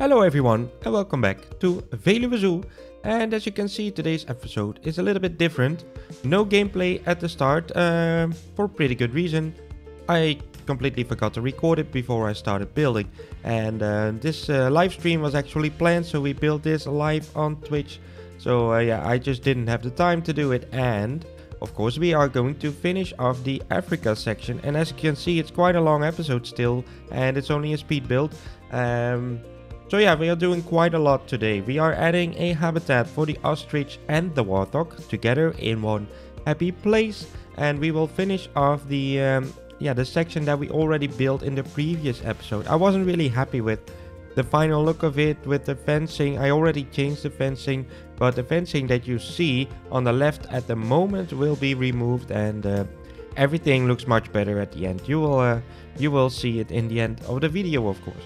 Hello everyone and welcome back to Veluwe Zoo. And as you can see, today's episode is a little bit different. No gameplay at the start, for pretty good reason. I completely forgot to record it before I started building. And this live stream was actually planned, so we built this live on Twitch. So yeah, I just didn't have the time to do it. And of course we are going to finish off the Africa section, and as you can see it's quite a long episode still and it's only a speed build. So yeah, we are doing quite a lot today. We are adding a habitat for the ostrich and the warthog together in one happy place, and we will finish off the section that we already built in the previous episode. I wasn't really happy with the final look of it with the fencing. I already changed the fencing, but the fencing that you see on the left at the moment will be removed, and everything looks much better at the end. You will see it in the end of the video, of course.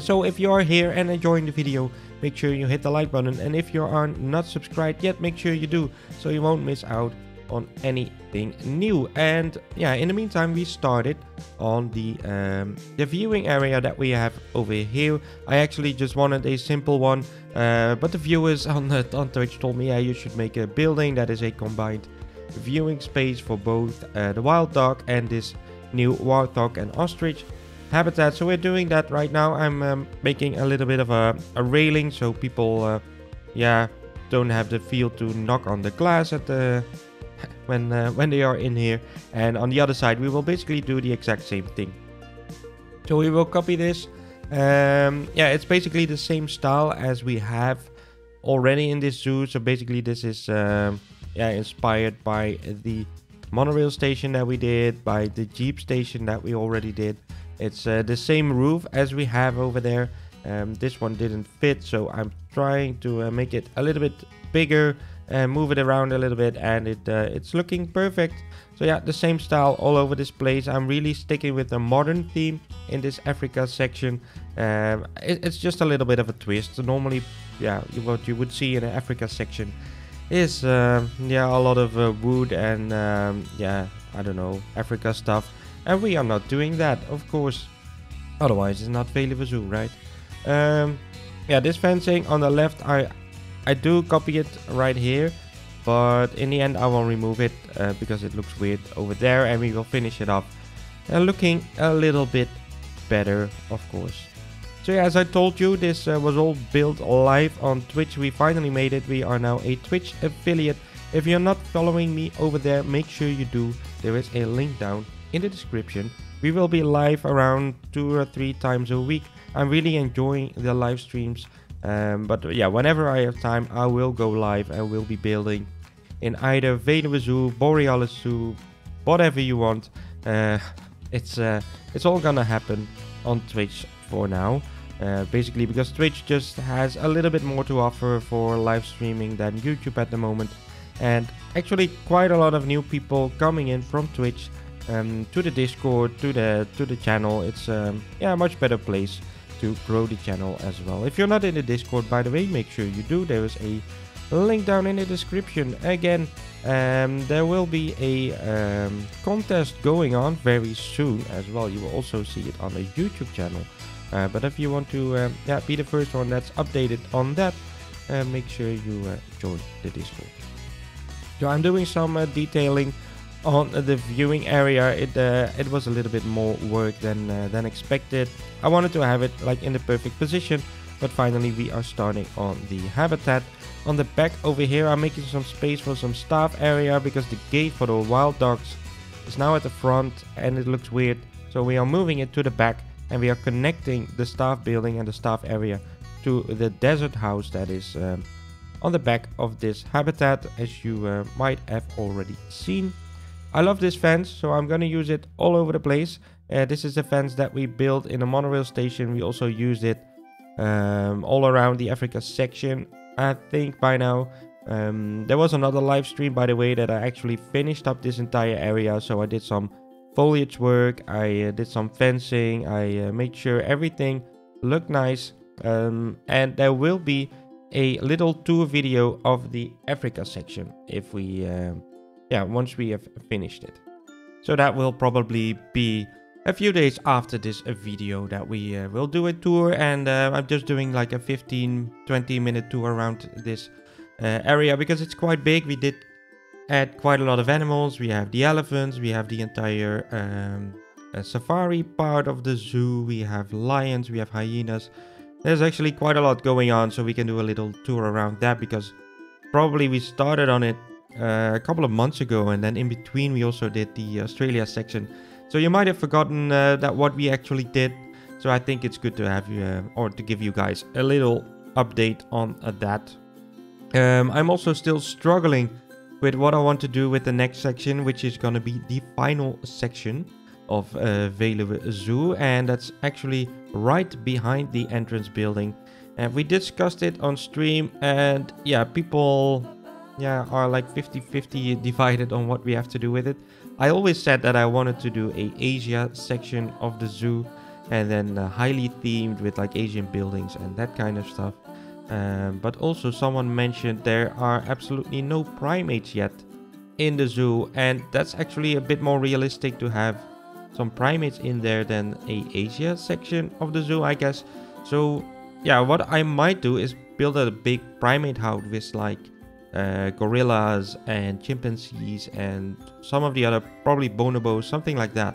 So if you are here and enjoying the video, make sure you hit the like button, and if you are not subscribed yet, make sure you do, so you won't miss out on anything new. And yeah, in the meantime we started on the viewing area that we have over here. I actually just wanted a simple one, but the viewers on Twitch told me, yeah, you should make a building that is a combined viewing space for both the wild dog and this new warthog and ostrich habitat. So we're doing that right now. I'm making a little bit of a railing, so people don't have the feel to knock on the glass at the when they are in here. And on the other side we will basically do the exact same thing. So we will copy this. It's basically the same style as we have already in this zoo. So basically this is inspired by the monorail station that we did, by the jeep station that we already did. It's the same roof as we have over there. This one didn't fit, so I'm trying to make it a little bit bigger and move it around a little bit, and it's looking perfect. So yeah, the same style all over this place. I'm really sticking with the modern theme in this Africa section. It's just a little bit of a twist. Normally, yeah, what you would see in an Africa section is a lot of wood and I don't know, Africa stuff, and we are not doing that, of course. Otherwise it's not Veluwe Zoo, right? This fencing on the left, I do copy it right here, but in the end I will remove it because it looks weird over there, and we will finish it up looking a little bit better, of course. So yeah, as I told you, this was all built live on Twitch. We finally made it. We are now a Twitch affiliate. If you're not following me over there, make sure you do. There is a link down in the description. We will be live around 2 or 3 times a week. I'm really enjoying the live streams. But yeah, whenever I have time, I will go live and will be building in either Venuszoo Zoo, Borealis Zoo, whatever you want. It's all gonna happen on Twitch for now, basically because Twitch just has a little bit more to offer for live streaming than YouTube at the moment, and actually quite a lot of new people coming in from Twitch to the Discord, to the channel. It's a much better place to grow the channel as well. If you're not in the Discord, by the way, make sure you do. There is a link down in the description again. There will be a contest going on very soon as well. You will also see it on the YouTube channel, but if you want to be the first one that's updated on that, make sure you join the Discord. So I'm doing some detailing on the viewing area. It was a little bit more work than expected. I wanted to have it like in the perfect position, but finally we are starting on the habitat. On the back over here I'm making some space for some staff area, because the gate for the wild dogs is now at the front and it looks weird, so we are moving it to the back, and we are connecting the staff building and the staff area to the desert house that is on the back of this habitat, as you might have already seen. I love this fence, so I'm gonna use it all over the place. This is the fence that we built in the monorail station. We also used it all around the Africa section, I think, by now. There was another live stream, by the way, that I actually finished up this entire area. So I did some foliage work, I did some fencing, I made sure everything looked nice. And there will be a little tour video of the Africa section if we... once we have finished it. So that will probably be a few days after this video that we will do a tour, and I'm just doing like a 15-20 minute tour around this area because it's quite big. We did add quite a lot of animals. We have the elephants, we have the entire safari part of the zoo, we have lions, we have hyenas. There's actually quite a lot going on, so we can do a little tour around that because probably we started on it a couple of months ago, and then in between we also did the Australia section. So you might have forgotten that what we actually did. So I think it's good to have you or to give you guys a little update on that. I'm also still struggling with what I want to do with the next section, which is going to be the final section of Veluwe Zoo, and that's actually right behind the entrance building. And we discussed it on stream, and yeah, people are like 50-50 divided on what we have to do with it. I always said that I wanted to do a Asia section of the zoo, and then highly themed with like Asian buildings and that kind of stuff. But also someone mentioned there are absolutely no primates yet in the zoo, and that's actually a bit more realistic to have some primates in there than a Asia section of the zoo, I guess. So yeah, what I might do is build a big primate house with like gorillas and chimpanzees and some of the other, probably bonobos, something like that.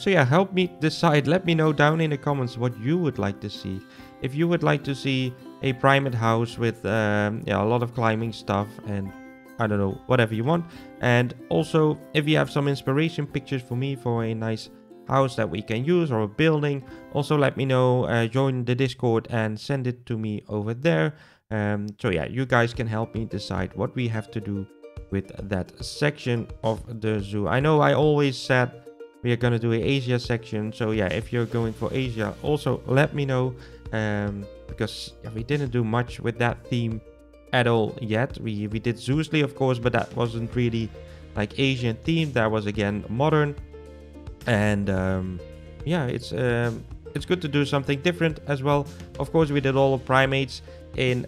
So yeah, help me decide. Let me know down in the comments what you would like to see. If you would like to see a primate house with yeah, a lot of climbing stuff and I don't know, whatever you want. And also if you have some inspiration pictures for me for a nice house that we can use or a building, also let me know. Join the Discord and send it to me over there. So yeah, you guys can help me decide what we have to do with that section of the zoo. I know I always said we are going to do an Asia section. So yeah, if you're going for Asia, also let me know. Because yeah, we didn't do much with that theme at all yet. We did Zoosley, of course, but that wasn't really like Asian themed. That was again modern. And yeah, it's good to do something different as well. Of course, we did all the primates in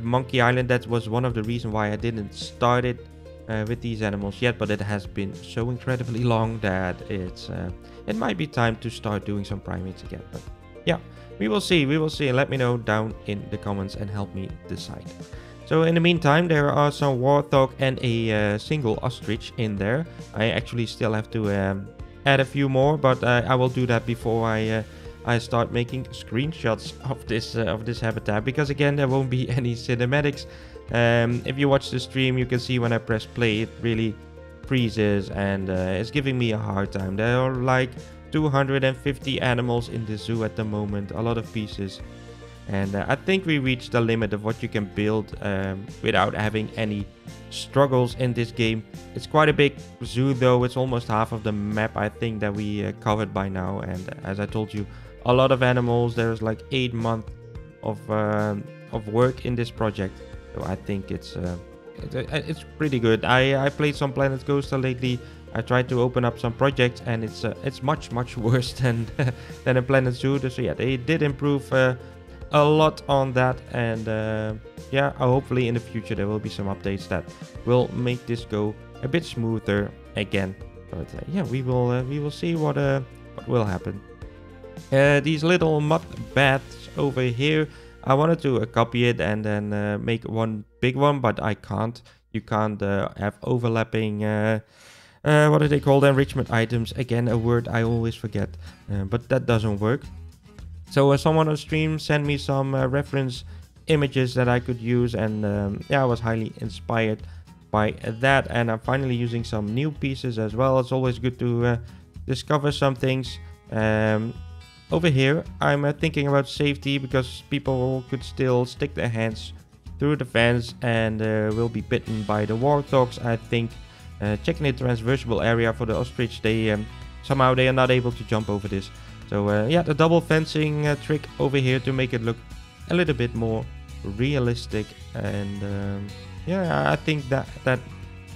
Monkey Island. That was one of the reasons why I didn't start it with these animals yet, but it has been so incredibly long that it's it might be time to start doing some primates again. But yeah, we will see, we will see. Let me know down in the comments and help me decide. So in the meantime, there are some Warthog and a single Ostrich in there. I actually still have to add a few more, but I will do that before I start making screenshots of this habitat, because again there won't be any cinematics. If you watch the stream, you can see when I press play it really freezes, and it's giving me a hard time. There are like 250 animals in the zoo at the moment, a lot of pieces, and I think we reached the limit of what you can build without having any struggles in this game. It's quite a big zoo though. It's almost half of the map, I think, that we covered by now, and as I told you, a lot of animals. There's like 8 months of work in this project, so I think it's pretty good. I played some Planet Coaster lately. I tried to open up some projects, and it's much worse than than a Planet Zoo. So yeah, they did improve a lot on that, and yeah, hopefully in the future there will be some updates that will make this go a bit smoother again. But yeah, we will see what will happen. These little mud baths over here, I wanted to copy it and then make one big one, but I can't. You can't have overlapping what do they call them, enrichment items. Again, a word I always forget, but that doesn't work. So someone on stream sent me some reference images that I could use, and yeah, I was highly inspired by that, and I'm finally using some new pieces as well. It's always good to discover some things. Over here I'm thinking about safety, because people could still stick their hands through the fence and will be bitten by the warthogs, I think. Checking the transversible area for the ostrich, they somehow they are not able to jump over this. So yeah, the double fencing trick over here to make it look a little bit more realistic. And yeah, I think that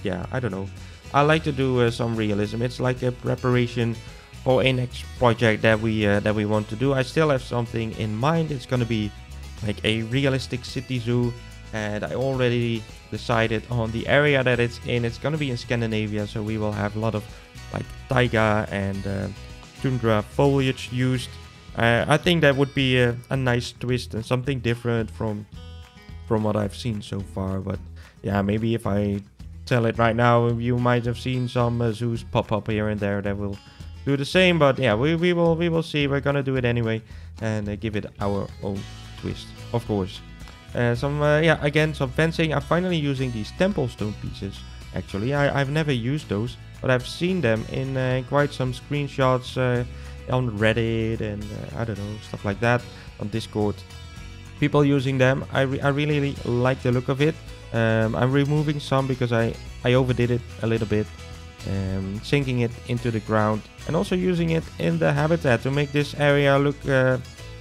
yeah, I don't know, I like to do some realism. It's like a preparation for a next project that we want to do. I still have something in mind. It's gonna be like a realistic city zoo, and I already decided on the area that it's in. It's gonna be in Scandinavia, so we will have a lot of like taiga and student draft foliage used. I think that would be a nice twist and something different from what I've seen so far. But yeah, maybe if I tell it right now, you might have seen some zoos pop up here and there that will do the same. But yeah, we will see. We're gonna do it anyway and give it our own twist, of course. Some fencing. I'm finally using these temple stone pieces. Actually, I've never used those, but I've seen them in quite some screenshots on Reddit and I don't know, stuff like that, on Discord. People using them. I really like the look of it. I'm removing some because I overdid it a little bit, sinking it into the ground and also using it in the habitat to make this area look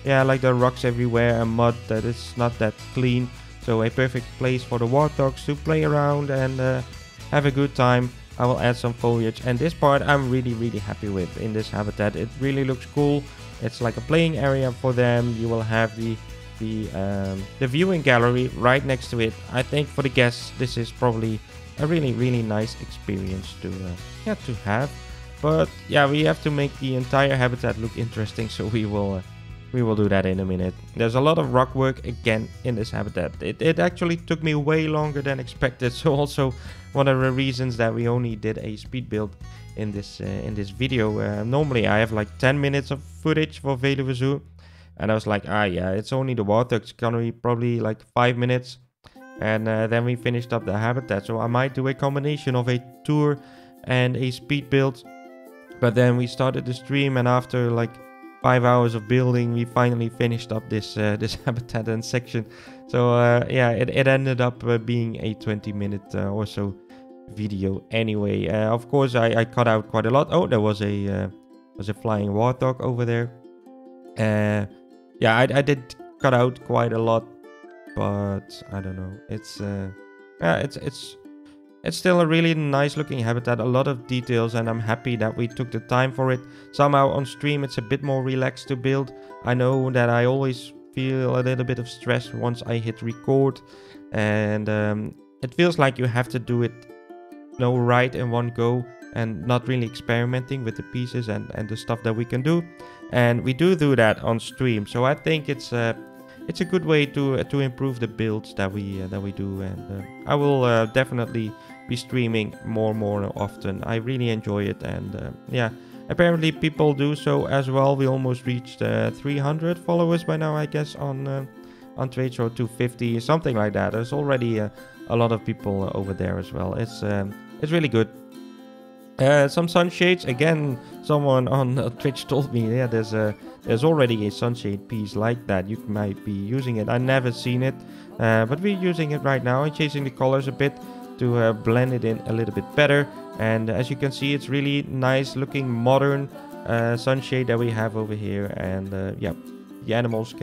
like the rocks everywhere and mud that is not that clean. So a perfect place for the warthogs to play around and have a good time. I will add some foliage, and this part I'm really happy with in this habitat. It really looks cool. It's like a playing area for them. You will have the viewing gallery right next to it. I think for the guests this is probably a really nice experience to have. But yeah, we have to make the entire habitat look interesting, so we will do that in a minute. There's a lot of rock work again in this habitat. It actually took me way longer than expected. So also one of the reasons that we only did a speed build in this video. Normally I have like 10 minutes of footage for Veluwe Zoo. And I was like, it's only the warthog. It's gonna be probably like 5 minutes. And then we finished up the habitat. So I might do a combination of a tour and a speed build. But then we started the stream, and after like 5 hours of building, we finally finished up this habitat and section. So it ended up being a 20-minute or so video anyway. Of course, I cut out quite a lot. Oh, there was a flying warthog over there. I did cut out quite a lot, but I don't know. It's still a really nice looking habitat, a lot of details, and I'm happy that we took the time for it. Somehow on stream it's a bit more relaxed to build. I know that I always feel a little bit of stress once I hit record, and it feels like you have to do it right in one go and not really experimenting with the pieces and the stuff that we can do. And we do that on stream, so I think it's a good way to improve the builds that we do, and I will definitely be streaming more and more often. I really enjoy it, and apparently people do so as well. We almost reached 300 followers by now, I guess, on Twitch, or 250, something like that. There's already a lot of people over there as well. It's really good. Some sunshades again. Someone on Twitch told me, yeah, there's already a sunshade piece like that. You might be using it. I never seen it, but we're using it right now and changing the colors a bit to blend it in a little bit better. And as you can see, it's really nice looking modern sunshade that we have over here. And the animals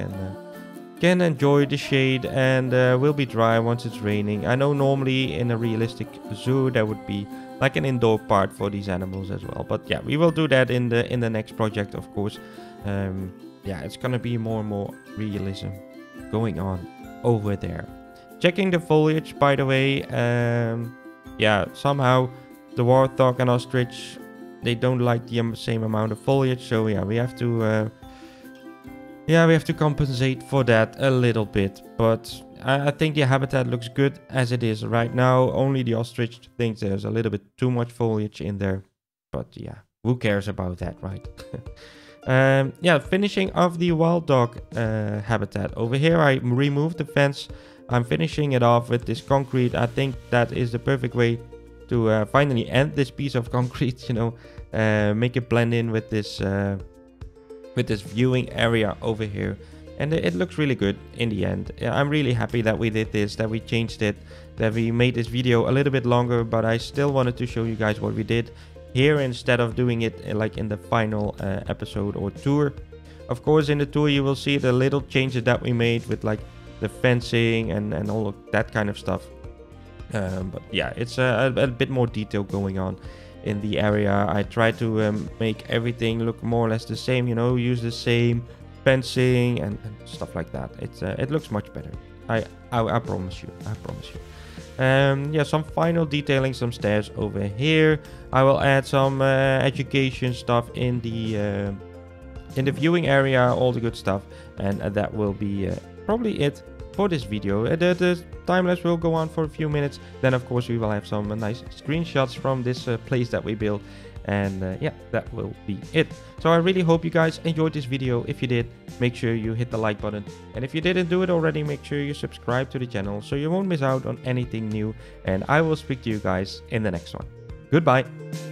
can enjoy the shade, and will be dry once it's raining. I know normally in a realistic zoo there would be like an indoor part for these animals as well, but yeah, we will do that in the next project, of course. It's gonna be more and more realism going on over there. Checking the foliage, by the way. Somehow the warthog and ostrich, they don't like the same amount of foliage, so yeah, we have to compensate for that a little bit. But I think the habitat looks good as it is right now. Only the ostrich thinks there's a little bit too much foliage in there. But yeah, who cares about that, right? Finishing off the wild dog habitat. Over here I removed the fence. I'm finishing it off with this concrete. I think that is the perfect way to finally end this piece of concrete, make it blend in with this viewing area over here, and it looks really good in the end. I'm really happy that we did this, that we changed it, that we made this video a little bit longer, but I still wanted to show you guys what we did here instead of doing it like in the final episode or tour. Of course, in the tour you will see the little changes that we made with like the fencing and all of that kind of stuff, but yeah, it's a bit more detail going on in the area. I try to make everything look more or less the same, use the same fencing and stuff like that. It looks much better. I promise you. Yeah, some final detailing, some stairs over here. I will add some education stuff in the viewing area, all the good stuff, and that will be probably it for this video. The time lapse will go on for a few minutes. Then of course we will have some nice screenshots from this place that we built, and yeah, that will be it. So I really hope you guys enjoyed this video. If you did, make sure you hit the like button, and if you didn't do it already, make sure you subscribe to the channel so you won't miss out on anything new, and I will speak to you guys in the next one. Goodbye.